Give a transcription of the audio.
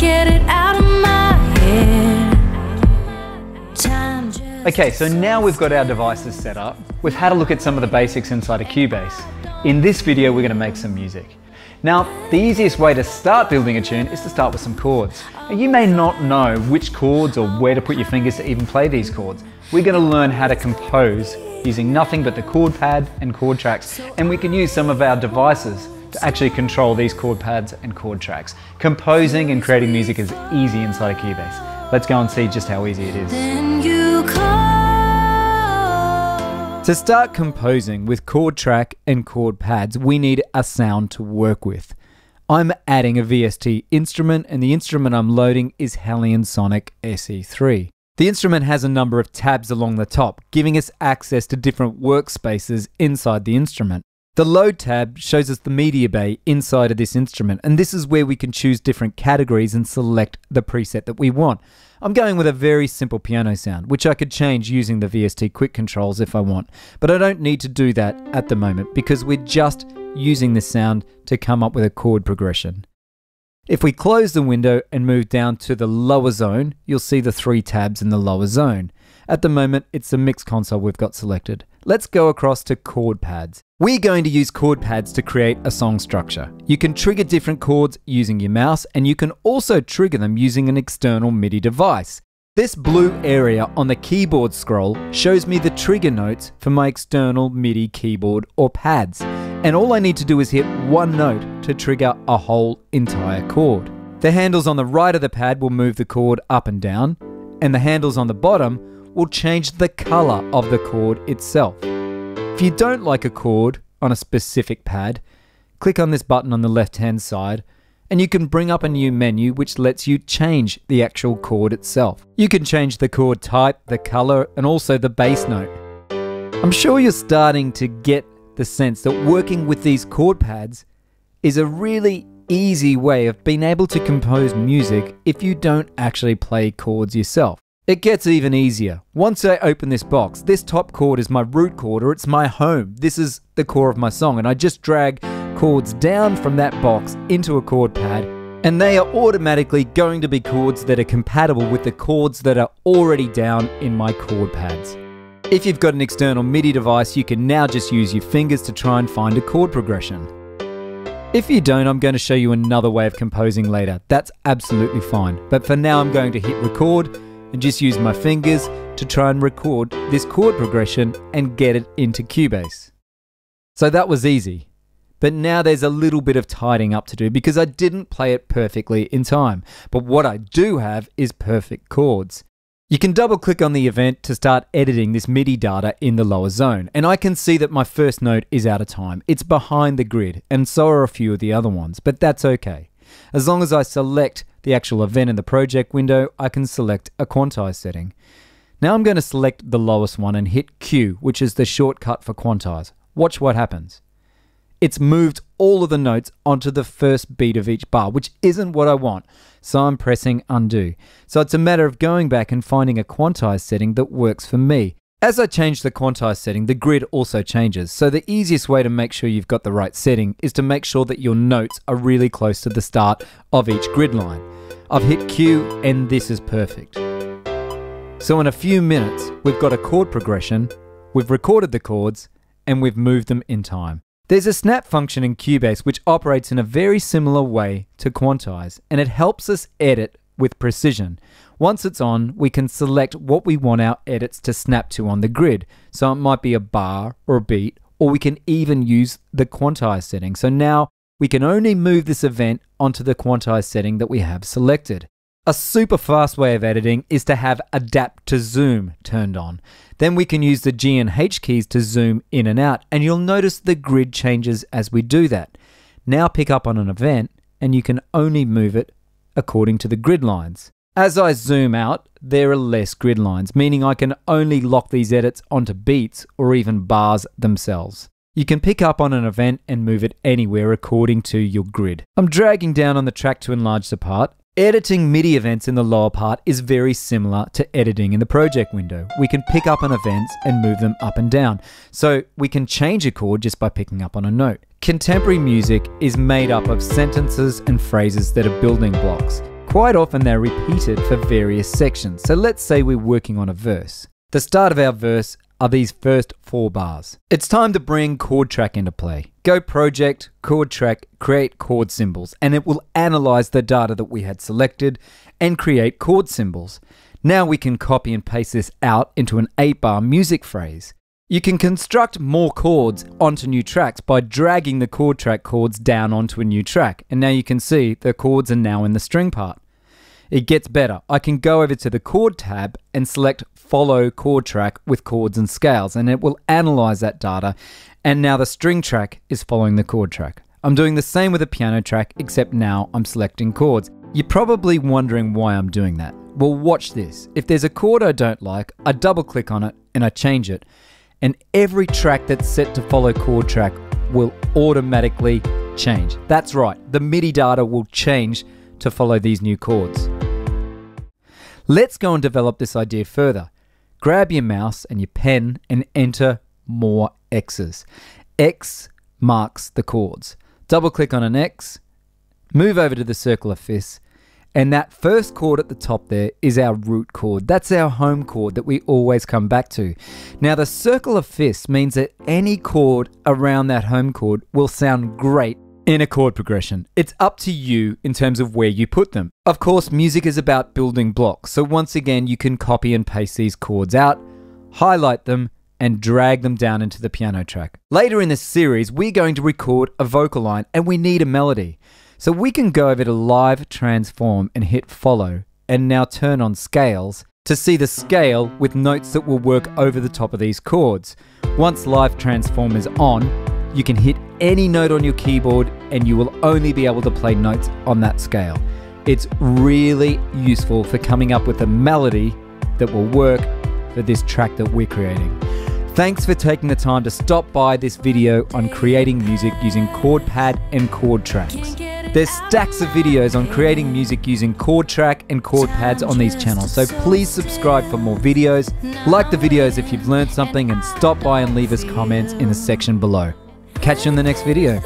Okay, so now we've got our devices set up. We've had a look at some of the basics inside of Cubase. In this video, we're going to make some music. Now, the easiest way to start building a tune is to start with some chords. Now, you may not know which chords or where to put your fingers to even play these chords. We're going to learn how to compose using nothing but the chord pad and chord tracks, and we can use some of our devices to actually control these chord pads and chord tracks. Composing and creating music is easy inside of Cubase. Let's go and see just how easy it is. To start composing with chord track and chord pads, we need a sound to work with. I'm adding a VST instrument, and the instrument I'm loading is HALion Sonic SE3. The instrument has a number of tabs along the top, giving us access to different workspaces inside the instrument. The Load tab shows us the media bay inside of this instrument, and this is where we can choose different categories and select the preset that we want. I'm going with a very simple piano sound, which I could change using the VST Quick Controls if I want, but I don't need to do that at the moment because we're just using this sound to come up with a chord progression. If we close the window and move down to the lower zone, you'll see the three tabs in the lower zone. At the moment, it's the mix console we've got selected. Let's go across to chord pads. We're going to use chord pads to create a song structure. You can trigger different chords using your mouse, and you can also trigger them using an external MIDI device. This blue area on the keyboard scroll shows me the trigger notes for my external MIDI keyboard or pads, and all I need to do is hit one note to trigger a whole entire chord. The handles on the right of the pad will move the chord up and down, and the handles on the bottom will change the color of the chord itself. If you don't like a chord on a specific pad, click on this button on the left-hand side and you can bring up a new menu which lets you change the actual chord itself. You can change the chord type, the color, and also the bass note. I'm sure you're starting to get the sense that working with these chord pads is a really easy way of being able to compose music if you don't actually play chords yourself. It gets even easier. Once I open this box, this top chord is my root chord, or it's my home. This is the core of my song, and I just drag chords down from that box into a chord pad, and they are automatically going to be chords that are compatible with the chords that are already down in my chord pads. If you've got an external MIDI device, you can now just use your fingers to try and find a chord progression. If you don't, I'm going to show you another way of composing later. That's absolutely fine. But for now, I'm going to hit record and just use my fingers to try and record this chord progression and get it into Cubase. So that was easy, but now there's a little bit of tidying up to do because I didn't play it perfectly in time. But what I do have is perfect chords. You can double click on the event to start editing this MIDI data in the lower zone, and I can see that my first note is out of time. It's behind the grid, and so are a few of the other ones, but that's okay. As long as I select the actual event in the project window, I can select a quantize setting. Now I'm going to select the lowest one and hit Q, which is the shortcut for quantize. Watch what happens. It's moved all of the notes onto the first beat of each bar, which isn't what I want, so I'm pressing undo. So it's a matter of going back and finding a quantize setting that works for me. As I change the quantize setting, the grid also changes, so the easiest way to make sure you've got the right setting is to make sure that your notes are really close to the start of each grid line. I've hit Q, and this is perfect. So in a few minutes, we've got a chord progression, we've recorded the chords, and we've moved them in time. There's a snap function in Cubase which operates in a very similar way to quantize, and it helps us edit with precision. Once it's on, we can select what we want our edits to snap to on the grid. So it might be a bar or a beat, or we can even use the quantize setting. So now we can only move this event onto the quantize setting that we have selected. A super fast way of editing is to have Adapt to Zoom turned on. Then we can use the G and H keys to zoom in and out, and you'll notice the grid changes as we do that. Now pick up on an event, and you can only move it according to the grid lines. As I zoom out, there are less grid lines, meaning I can only lock these edits onto beats or even bars themselves. You can pick up on an event and move it anywhere according to your grid. I'm dragging down on the track to enlarge the part. Editing MIDI events in the lower part is very similar to editing in the project window. We can pick up on events and move them up and down. So we can change a chord just by picking up on a note. Contemporary music is made up of sentences and phrases that are building blocks. Quite often they're repeated for various sections. So let's say we're working on a verse. The start of our verse are these first 4 bars. It's time to bring chord track into play. Go project, chord track, create chord symbols, and it will analyze the data that we had selected and create chord symbols. Now we can copy and paste this out into an 8-bar music phrase. You can construct more chords onto new tracks by dragging the chord track chords down onto a new track. And now you can see the chords are now in the string part. It gets better. I can go over to the chord tab and select follow chord track with chords and scales, and it will analyze that data. And now the string track is following the chord track. I'm doing the same with the piano track, except now I'm selecting chords. You're probably wondering why I'm doing that. Well, watch this. If there's a chord I don't like, I double click on it and I change it. And every track that's set to follow chord track will automatically change. That's right, the MIDI data will change to follow these new chords. Let's go and develop this idea further. Grab your mouse and your pen and enter more X's. X marks the chords. Double click on an X, move over to the circle of fifths, and that first chord at the top there is our root chord. That's our home chord that we always come back to. Now the circle of fifths means that any chord around that home chord will sound great in a chord progression. It's up to you in terms of where you put them. Of course, music is about building blocks. So once again, you can copy and paste these chords out, highlight them, and drag them down into the piano track. Later in this series, we're going to record a vocal line and we need a melody. So we can go over to Live Transform and hit follow, and now turn on scales to see the scale with notes that will work over the top of these chords. Once Live Transform is on, you can hit any note on your keyboard and you will only be able to play notes on that scale. It's really useful for coming up with a melody that will work for this track that we're creating. Thanks for taking the time to stop by this video on creating music using ChordPad and chord tracks. There's stacks of videos on creating music using chord track and chord pads on these channels, so please subscribe for more videos, like the videos if you've learned something, and stop by and leave us comments in the section below. Catch you in the next video.